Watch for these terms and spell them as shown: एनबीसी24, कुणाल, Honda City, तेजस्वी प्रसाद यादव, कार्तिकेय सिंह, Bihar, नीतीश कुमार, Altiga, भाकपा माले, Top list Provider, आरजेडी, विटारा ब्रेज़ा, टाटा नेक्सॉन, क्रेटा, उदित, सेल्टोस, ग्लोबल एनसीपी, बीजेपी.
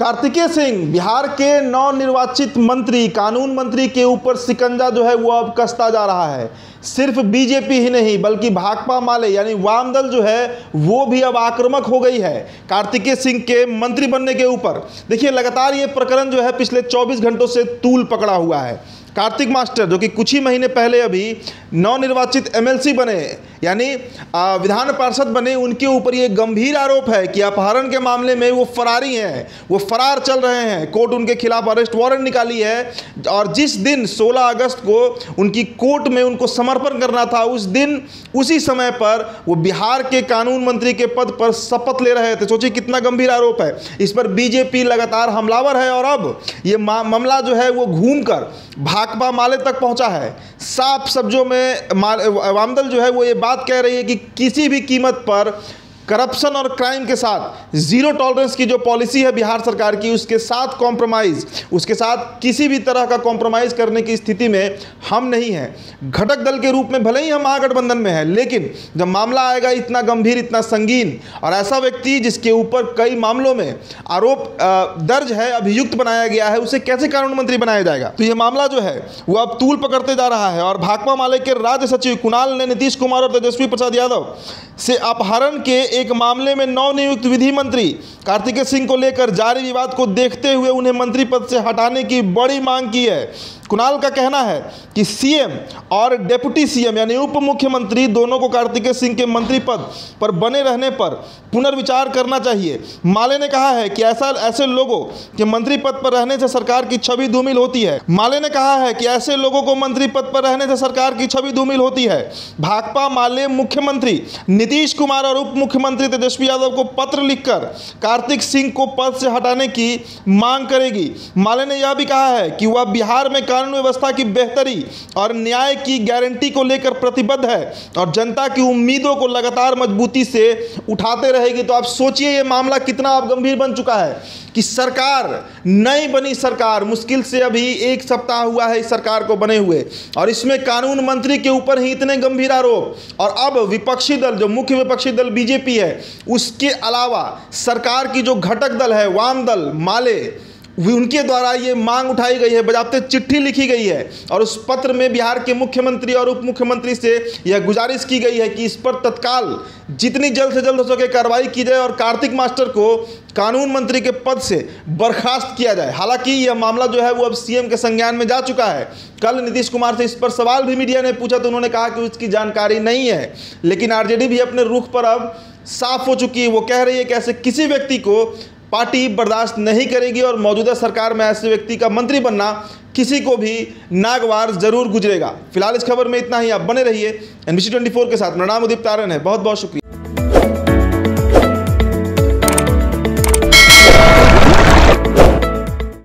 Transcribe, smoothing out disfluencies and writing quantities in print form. कार्तिकेय सिंह बिहार के नवनिर्वाचित मंत्री कानून मंत्री के ऊपर शिकंजा जो है वो अब कसता जा रहा है। सिर्फ बीजेपी ही नहीं बल्कि भाकपा माले यानी वामदल जो है वो भी अब आक्रामक हो गई है कार्तिकेय सिंह के मंत्री बनने के ऊपर। देखिए लगातार ये प्रकरण जो है पिछले 24 घंटों से तूल पकड़ा हुआ है। कार्तिक मास्टर जो कि कुछ ही महीने पहले अभी नवनिर्वाचित एमएलसी बने यानी विधान पार्षद बने, उनके ऊपर ये गंभीर आरोप है कि अपहरण के मामले में वो फरारी हैं, वो फरार चल रहे हैं। कोर्ट उनके खिलाफ अरेस्ट वारंट निकाली है और जिस दिन 16 अगस्त को उनकी कोर्ट में उनको समर्पण करना था उस दिन उसी समय पर वो बिहार के कानून मंत्री के पद पर शपथ ले रहे थे। सोचिए कितना गंभीर आरोप है, इस पर बीजेपी लगातार हमलावर है और अब ये मामला जो है वो घूम कर भाकपा माले तक पहुंचा है। साफ शब्दों में वामदल जो है वो ये बात कह रही है कि किसी भी कीमत पर करप्शन और क्राइम के साथ जीरो टॉलरेंस की जो पॉलिसी है बिहार सरकार की उसके साथ कॉम्प्रोमाइज़, उसके साथ किसी भी तरह का कॉम्प्रोमाइज़ करने की स्थिति में हम नहीं हैं। घटक दल के रूप में भले ही हम महागठबंधन में हैं, लेकिन जब मामला आएगा इतना गंभीर, इतना संगीन और ऐसा व्यक्ति जिसके ऊपर कई मामलों में आरोप दर्ज है, अभियुक्त बनाया गया है, उसे कैसे कानून मंत्री बनाया जाएगा। तो ये मामला जो है वो अब तूल पकड़ते जा रहा है और भाकपा माले के राज्य सचिव कुणाल ने नीतीश कुमार और तेजस्वी प्रसाद यादव से अपहरण के एक मामले में नवनियुक्त विधि मंत्री कार्तिकेय सिंह को लेकर जारी विवाद को देखते हुए उन्हें मंत्री पद से हटाने की बड़ी मांग की है। कुणाल का कहना है कि सीएम और डिप्टी सीएम यानी उप मुख्यमंत्री दोनों को कार्तिकेय सिंह के मंत्री पद पर बने रहने पर पुनर्विचार करना चाहिए। माले ने कहा है कि ऐसे लोगों के मंत्री पद पर रहने से सरकार की छवि धूमिल होती है। माले ने कहा है कि ऐसे लोगों को मंत्री पद पर रहने से सरकार की छवि धूमिल होती है। भाकपा माले मुख्यमंत्री नीतीश कुमार और उप मुख्यमंत्री तेजस्वी यादव को पत्र लिखकर कार्तिक सिंह को पद से हटाने की मांग करेगी। माले ने यह भी कहा है कि वह बिहार में कानून व्यवस्था की बेहतरी और न्याय की गारंटी को लेकर प्रतिबद्ध है और जनता की उम्मीदों को लगातार मजबूती से उठाते रहेगी। तो आप सोचिए ये मामला कितना अब गंभीर बन चुका है कि सरकार, नई बनी सरकार, मुश्किल से अभी एक सप्ताह हुआ है इस सरकार को बने हुए और इसमें कानून मंत्री के ऊपर ही इतने गंभीर आरोप और अब विपक्षी दल, जो मुख्य विपक्षी दल बीजेपी है, उसके अलावा सरकार की जो घटक दल है वाम दल माले, उनके द्वारा ये मांग उठाई गई है, बजाते चिट्ठी लिखी गई है और उस पत्र में बिहार के मुख्यमंत्री और उप मुख्यमंत्री से यह गुजारिश की गई है कि इस पर तत्काल जितनी जल्द से जल्द हो सके कार्रवाई की जाए और कार्तिक मास्टर को कानून मंत्री के पद से बर्खास्त किया जाए। हालांकि यह मामला जो है वो अब सीएम के संज्ञान में जा चुका है। कल नीतीश कुमार से इस पर सवाल भी मीडिया ने पूछा तो उन्होंने कहा कि उसकी जानकारी नहीं है, लेकिन आरजेडी भी अपने रुख पर अब साफ हो चुकी है। वो कह रही है कि ऐसे किसी व्यक्ति को पार्टी बर्दाश्त नहीं करेगी और मौजूदा सरकार में ऐसे व्यक्ति का मंत्री बनना किसी को भी नागवार जरूर गुजरेगा। फिलहाल इस खबर में इतना ही। आप बने रहिए एनबीसी24 के साथ। मेरा नाम उदित है, बहुत बहुत शुक्रिया।